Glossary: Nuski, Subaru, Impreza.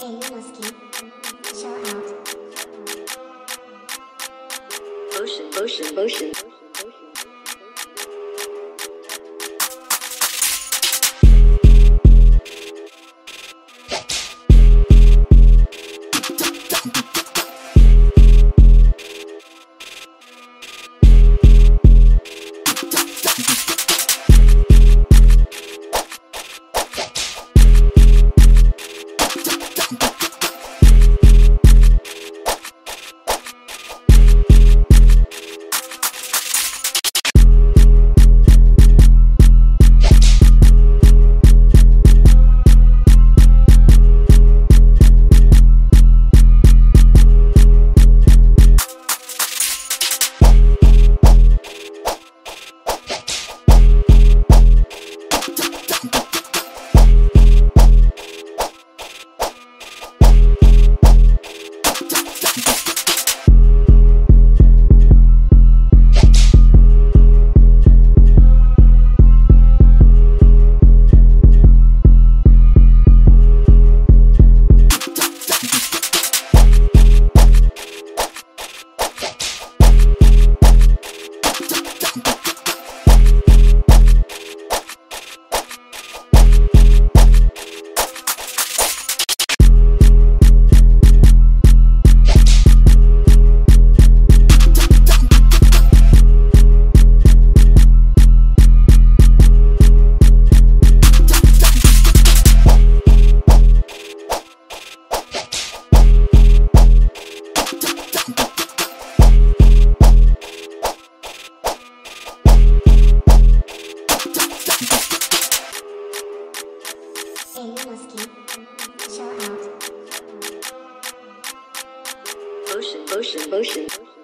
Say Nuski, show out. Ocean. Nuski, show out. Ocean.